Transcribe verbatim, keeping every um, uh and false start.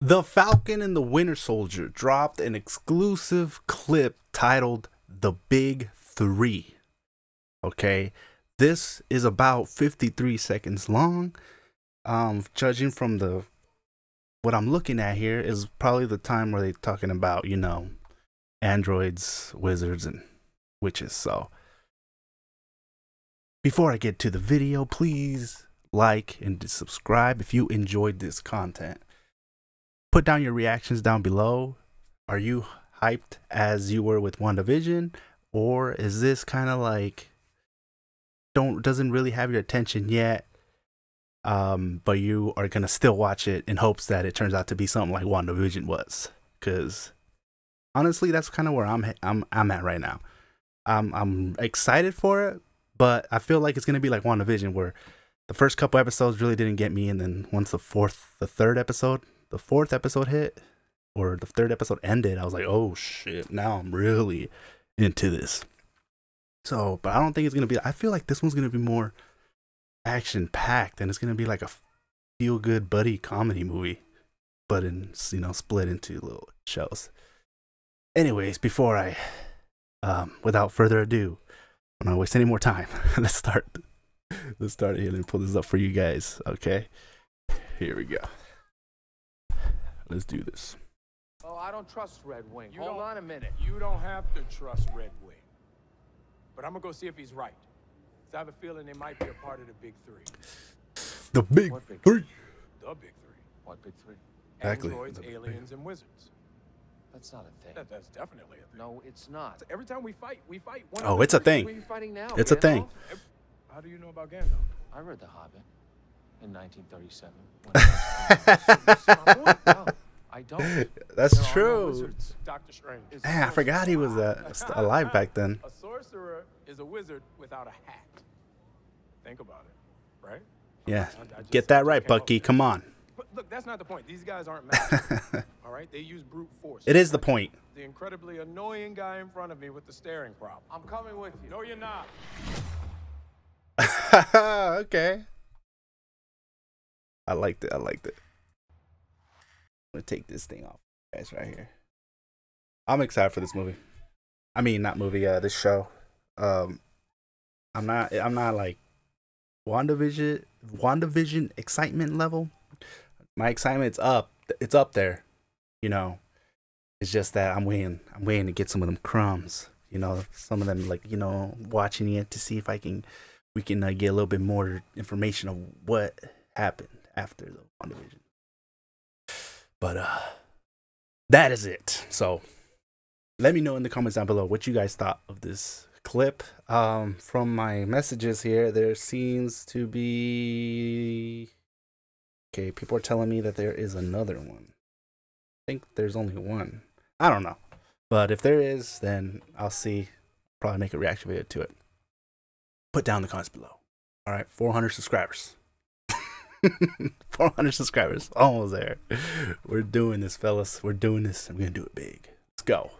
The Falcon and the Winter Soldier dropped an exclusive clip titled The Big Three. Okay, this is about fifty-three seconds long. Um, judging from the what I'm looking at here is probably the time where they're talking about, you know, androids, wizards, and witches. So before I get to the video, please like and subscribe if you enjoyed this content. Put down your reactions down below. Are you hyped as you were with WandaVision, or is this kind of like don't doesn't really have your attention yet, um but you are gonna still watch it in hopes that it turns out to be something like WandaVision was? Because honestly, that's kind of where I'm I'm I'm at right now. I'm I'm excited for it, but I feel like it's gonna be like WandaVision, where the first couple episodes really didn't get me, and then once the fourth, the third episode. The fourth episode hit, or the third episode ended, I was like, oh shit, now I'm really into this. So, but I don't think it's going to be, I feel like this one's going to be more action packed, and it's going to be like a feel good buddy comedy movie, but in, you know, split into little shows. Anyways, before I, um, without further ado, I'm not wasting any more time. Let's start, let's start here and pull this up for you guys. Okay, here we go. Let's do this. Oh, I don't trust Red Wing. You Hold on a minute. You don't have to trust Red Wing. But I'm going to go see if he's right. Because I have a feeling they might be a part of the Big Three. The Big, big Three? The Big Three. What Big Three? Exactly. Androids, aliens, and wizards. That's not a thing. That, that's definitely a thing. No, it's not. So every time we fight, we fight one Oh, it's a thing. We're fighting now, it's Gandalf? a thing. How do you know about Gandalf? I read The Hobbit in nineteen thirty-seven. When I was I don't. That's there true. Doctor Strange. Man, I forgot he was uh, alive back then. A sorcerer is a wizard without a hat. Think about it, right? Yeah. I, I just, Get that right, Bucky. Come on. But look, that's not the point. These guys aren't magic. All right? They use brute force. It is the point. The incredibly annoying guy in front of me with the staring problem. I'm coming with you. No, you're not. Okay. I liked it. I liked it. I'm gonna take this thing off, guys, right here. I'm excited for this movie. I mean, not movie, uh, this show. Um, I'm not, I'm not like WandaVision, WandaVision excitement level. My excitement's up, it's up there, you know. It's just that I'm waiting, I'm waiting to get some of them crumbs, you know, some of them, like, you know, watching it to see if I can, we can uh, get a little bit more information of what happened after the WandaVision. But uh, that is it. So let me know in the comments down below what you guys thought of this clip. Um, from my messages here, there seems to be... Okay, people are telling me that there is another one. I think there's only one. I don't know. But if there is, then I'll see. Probably make a reaction video to it. Put down in the comments below. All right, four hundred subscribers. four hundred subscribers, almost there. We're doing this, fellas. We're doing this. I'm gonna do it big. Let's go.